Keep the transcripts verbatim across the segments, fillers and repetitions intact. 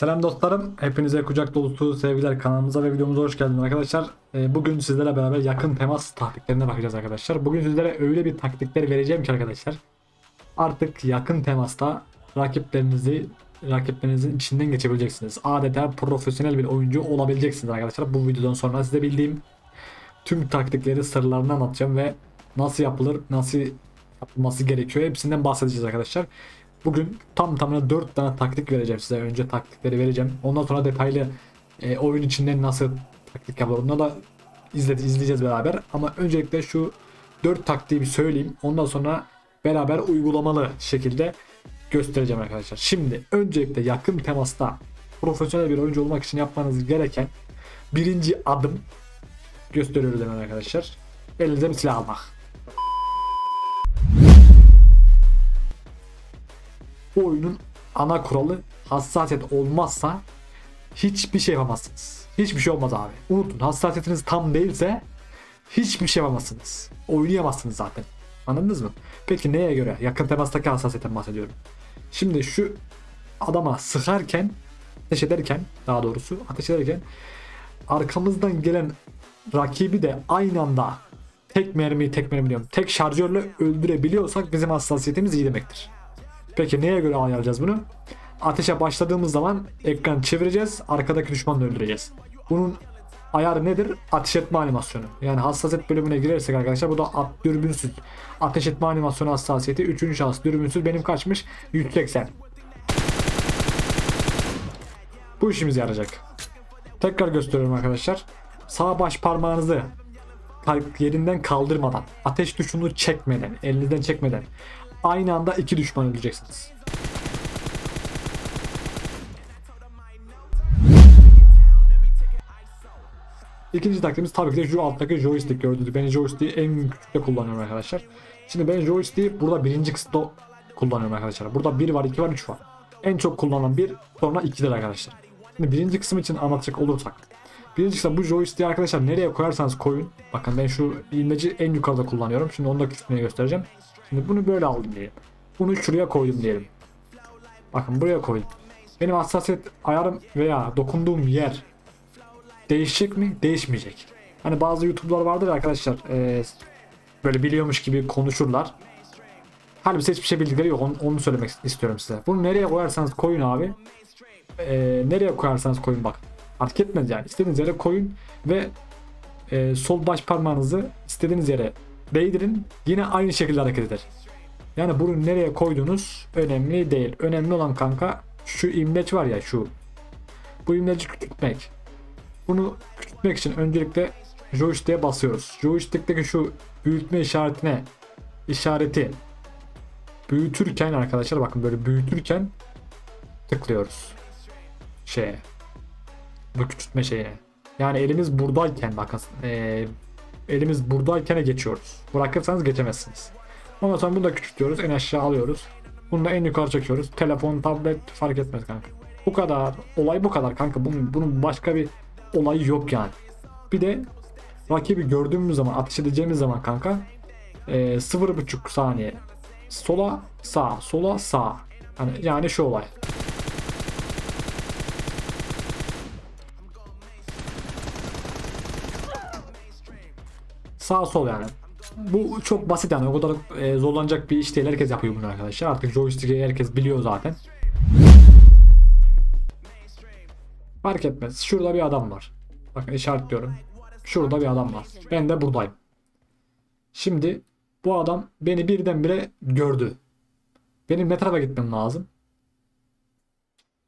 Selam dostlarım, hepinize kucak dolusu sevgiler. Kanalımıza ve videomuza hoş geldiniz arkadaşlar. Bugün sizlerle beraber yakın temas taktiklerine bakacağız arkadaşlar. Bugün sizlere öyle bir taktikler vereceğim ki arkadaşlar, artık yakın temasta rakiplerinizi rakiplerinizin içinden geçebileceksiniz. Adeta profesyonel bir oyuncu olabileceksiniz arkadaşlar. Bu videodan sonra size bildiğim tüm taktikleri, sırlarını anlatacağım ve nasıl yapılır, nasıl yapılması gerekiyor hepsinden bahsedeceğiz arkadaşlar. Bugün tam tamına dört tane taktik vereceğim size. Önce taktikleri vereceğim. Ondan sonra detaylı e, oyun içinde nasıl taktik yapılır onu da izledi, izleyeceğiz beraber. Ama öncelikle şu dört taktiği bir söyleyeyim. Ondan sonra beraber uygulamalı şekilde göstereceğim arkadaşlar. Şimdi öncelikle yakın temasta profesyonel bir oyuncu olmak için yapmanız gereken birinci adım gösteriyoruz hemen arkadaşlar. Elinize bir silah almak. Bu oyunun ana kuralı hassasiyet olmazsa hiçbir şey yapamazsınız. Hiçbir şey olmaz abi. Unutun, hassasiyetiniz tam değilse hiçbir şey yapamazsınız. Oynayamazsınız zaten. Anladınız mı? Peki neye göre? Yakın temastaki hassasiyetten bahsediyorum. Şimdi şu adama sıkarken, ateş ederken, daha doğrusu ateş ederken arkamızdan gelen rakibi de aynı anda tek mermi, tek mermi diyorum, tek şarjörle öldürebiliyorsak bizim hassasiyetimiz iyi demektir. Peki neye göre ayarlayacağız bunu? Ateşe başladığımız zaman ekran çevireceğiz, arkadaki düşmanı öldüreceğiz. Bunun ayarı nedir? Ateş etme animasyonu. Yani hassasiyet bölümüne girersek arkadaşlar, bu da at, dürbünsüz ateş etme animasyonu hassasiyeti üçüncü şahıs dürbünsüz, benim kaçmış? yüz seksen. Bu işimize yarayacak. Tekrar gösteriyorum arkadaşlar. Sağ baş parmağınızı yerinden kaldırmadan, ateş tuşunu çekmeden, elinizden çekmeden aynı anda iki düşman öldüreceksiniz. İkinci taktiğimiz tabii ki de şu alttaki joystick gördüğünüz. Ben joystick'i en küçükte kullanıyorum arkadaşlar. Şimdi ben joystick'i burada birinci kısıtta kullanıyorum arkadaşlar. Burada bir var, iki var, üç var. En çok kullanılan bir, sonra ikidir arkadaşlar. Şimdi birinci kısım için anlatacak olursak, birinci kısım bu joystick'i arkadaşlar nereye koyarsanız koyun. Bakın ben şu ilmeci en yukarıda kullanıyorum. Şimdi onu da küçültmeye göstereceğim. Şimdi bunu böyle aldım diyelim. Bunu şuraya koydum diyelim. Bakın buraya koydum. Benim hassasiyet ayarım veya dokunduğum yer değişecek mi? Değişmeyecek. Hani bazı YouTube'lar vardır arkadaşlar, ee, böyle biliyormuş gibi konuşurlar. Halbuki hiçbir şey bildikleri yok. Onu, onu söylemek istiyorum size. Bunu nereye koyarsanız koyun abi. Ee, nereye koyarsanız koyun bak. Fark etmez yani. İstediğiniz yere koyun ve e, sol baş parmağınızı istediğiniz yere değdirin, yine aynı şekilde hareket eder. Yani bunu nereye koydunuz önemli değil. Önemli olan kanka şu imleç var ya, şu. Bu imleci küçültmek. Bunu küçültmek için öncelikle joystick'e basıyoruz. Joystick'teki şu büyütme işaretine işareti büyütürken arkadaşlar, bakın böyle büyütürken tıklıyoruz şeye, bu küçültme şeyine. Yani elimiz buradayken bakın ee, elimiz buradayken geçiyoruz. Bırakırsanız geçemezsiniz. Ondan sonra bunu da küçültüyoruz. En aşağı alıyoruz. Bunu da en yukarı çekiyoruz. Telefon, tablet fark etmez kanka. Bu kadar. Olay bu kadar kanka. Bunun, bunun başka bir olayı yok yani. Bir de rakibi gördüğümüz zaman, ateş edeceğimiz zaman kanka e, sıfır buçuk saniye sola sağ, sola sağ. Yani, yani şu olay. Sağ sol yani. Bu çok basit yani, o kadar e, zorlanacak bir iş değil, herkes yapıyor bunu arkadaşlar. Artık joystick'i herkes biliyor zaten. Fark etmez. Şurada bir adam var. Bakın işaretliyorum. Şurada bir adam var. Ben de buradayım. Şimdi bu adam beni birdenbire gördü. Benim ne tarafa gitmem lazım?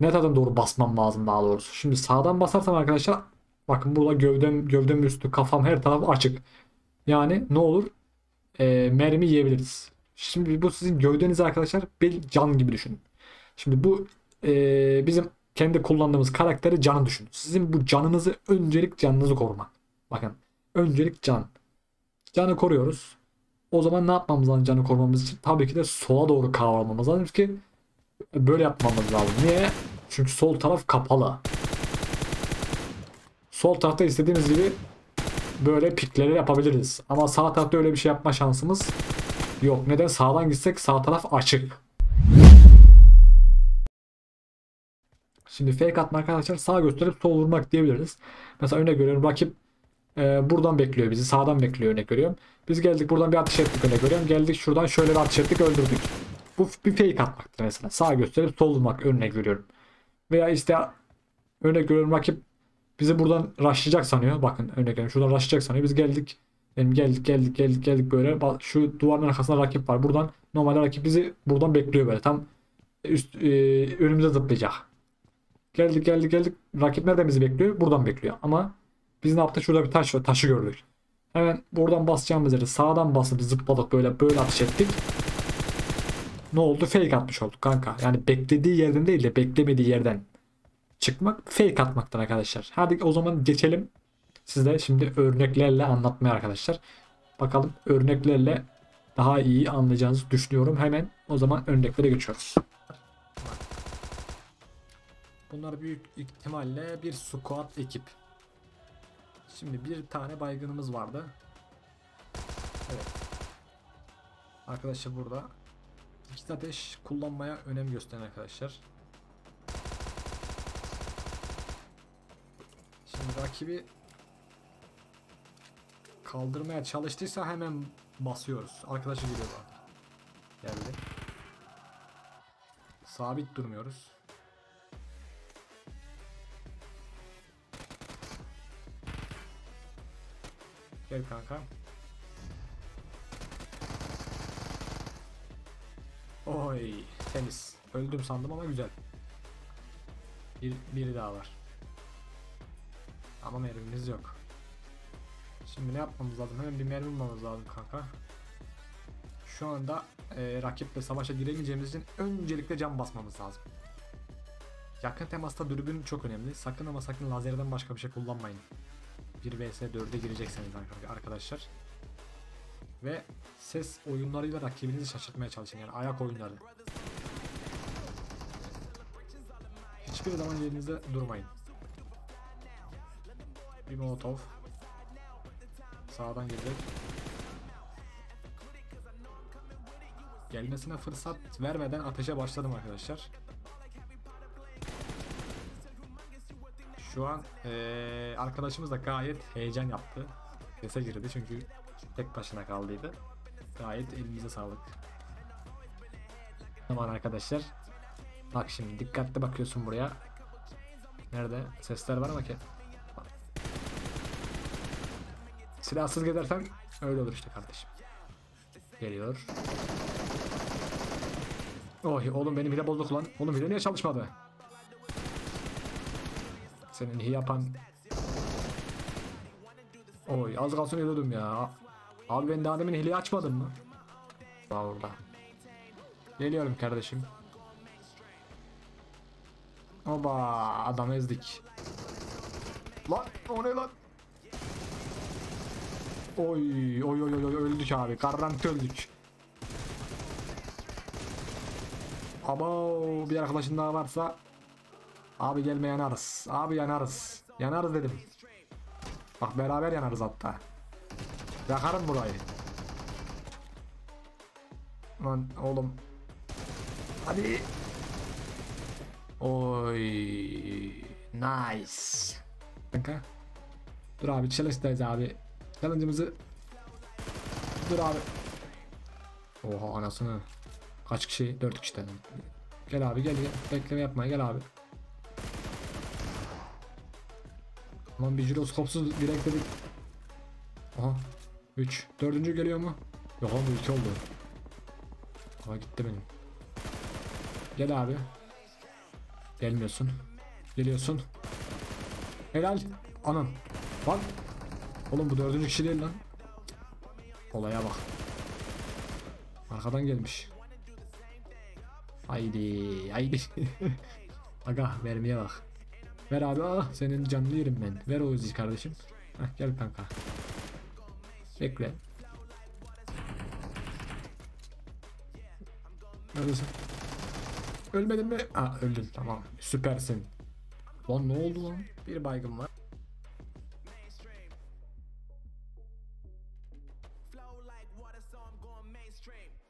Ne tarafa doğru basmam lazım daha doğrusu. Şimdi sağdan basarsam arkadaşlar, bakın burada gövdem, gövdem üstü, kafam, her taraf açık. Yani ne olur? E, mermi yiyebiliriz. Şimdi bu sizin gövdeniz arkadaşlar, bir can gibi düşünün. Şimdi bu e, bizim kendi kullandığımız karakteri canı düşünün. Sizin bu canınızı, öncelik canınızı korumak. Bakın öncelik can. Canı koruyoruz. O zaman ne yapmamız lazım canı korumamız için? Tabii ki de sola doğru kavramamız lazım ki böyle yapmamız lazım. Niye? Çünkü sol taraf kapalı. Sol tarafta istediğimiz gibi böyle pikleri yapabiliriz. Ama sağ tarafta öyle bir şey yapma şansımız yok. Neden? Sağdan gitsek sağ taraf açık. Şimdi fake atmak arkadaşlar sağ gösterip sol vurmak diyebiliriz. Mesela örnek görüyorum, rakip e, buradan bekliyor bizi, sağdan bekliyor örnek görüyorum. Biz geldik buradan bir atış ettik örnek görüyorum. Geldik şuradan şöyle bir atış ettik, öldürdük. Bu bir fake atmaktır mesela. Sağ gösterip sol vurmak örnek görüyorum. Veya işte örnek görüyorum rakip bizi buradan rushlayacak sanıyor. Bakın örnek görüyorum şuradan rushlayacak sanıyor. Biz geldik. Yani geldik geldik geldik geldik böyle. Şu duvarın arkasında rakip var. Buradan normalde rakip bizi buradan bekliyor böyle. Tam üst e, önümüze zıplayacak. Geldik geldik geldik. Rakip nereden bizi bekliyor? Buradan bekliyor. Ama biz ne yaptık? Şurada bir taş var. Taşı gördük. Hemen buradan basacağımız yere sağdan basıp zıpladık böyle böyle atış ettik. Ne oldu? Fake atmış olduk kanka. Yani beklediği yerden değil de beklemediği yerden çıkmak fake atmaktan arkadaşlar. Hadi o zaman geçelim. Sizde şimdi örneklerle anlatmaya arkadaşlar. Bakalım örneklerle daha iyi anlayacağınızı düşünüyorum. Hemen o zaman örneklere geçiyoruz. Bunlar büyük ihtimalle bir squad ekip. Şimdi bir tane baygınımız vardı. Evet. Arkadaşlar burada iki ateş kullanmaya önem gösteren arkadaşlar. Şimdi rakibi kaldırmaya çalıştıysa hemen basıyoruz. Arkadaşı geliyor bu. Geldi. Sabit durmuyoruz. Gel kanka. Oy, temiz. Öldüm sandım ama güzel. Bir, biri daha var. Ama mermimiz yok. Şimdi ne yapmamız lazım? Hemen bir mermi bulmamız lazım kanka. Şu anda e, rakiple savaşa giremeyeceğimiz için öncelikle can basmamız lazım. Yakın temasta dürbün çok önemli. Sakın ama sakın lazerden başka bir şey kullanmayın. bir vs dört'e girecekseniz arkadaşlar. Ve ses oyunlarıyla rakibinizi şaşırtmaya çalışın. Yani ayak oyunları. Hiçbir zaman yerinizde durmayın. Bir molotov. Sağdan gelecek. Gelmesine fırsat vermeden ateşe başladım arkadaşlar. Şu an ee, arkadaşımız da gayet heyecan yaptı. Sese girdi çünkü tek başına kaldıydı. Gayet elimize sağlık. Tamam arkadaşlar. Bak şimdi dikkatli bakıyorsun buraya. Nerede? Sesler var ama ki. Silahsız gezersen öyle olur işte kardeşim. Geliyor. Oy oğlum benim hile bozuk lan. Oğlum hile niye çalışmadı? Senin hile yapan. Oy az kalsın ölüyordum ya. Abi ben daha demin hileyi açmadın mı? Daha orada. Geliyorum kardeşim. Oba adam ezdik. Lan o ne lan? Oy oy oy oy öldük abi, garanti öldük. Ama bir arkadaşın daha varsa abi gelme yanarız. Abi yanarız. Yanarız dedim. Bak beraber yanarız hatta. Yakarım burayı. Lan oğlum. Hadi. Oy. Nice. Kanka. Dur abi challenge'dayız abi. Challenge'ımızı. Dur abi. Oha anasını. Kaç kişi? dört kişi dedim. Gel abi gel, gel. Bekleme yapma gel abi. Aman bir jiroskopsuz direkt dedik. Aha üç. dördüncü geliyor mu? Yok abi iki oldu. Aha gitti benim. Gel abi. Gelmiyorsun. Geliyorsun. Helal. Anam. Bak. Oğlum bu dördüncü kişi değil lan. Olaya bak. Arkadan gelmiş. Haydi haydi. Aga vermeye bak. Ver abi ah senin canlı yerim ben. Ver o yüzden kardeşim. Heh, gel kanka. Bekle. Neredesin? Ölmedin mi? Aa öldün tamam süpersin. Lan ne oldu lan? Bir baygın var. Mainstream.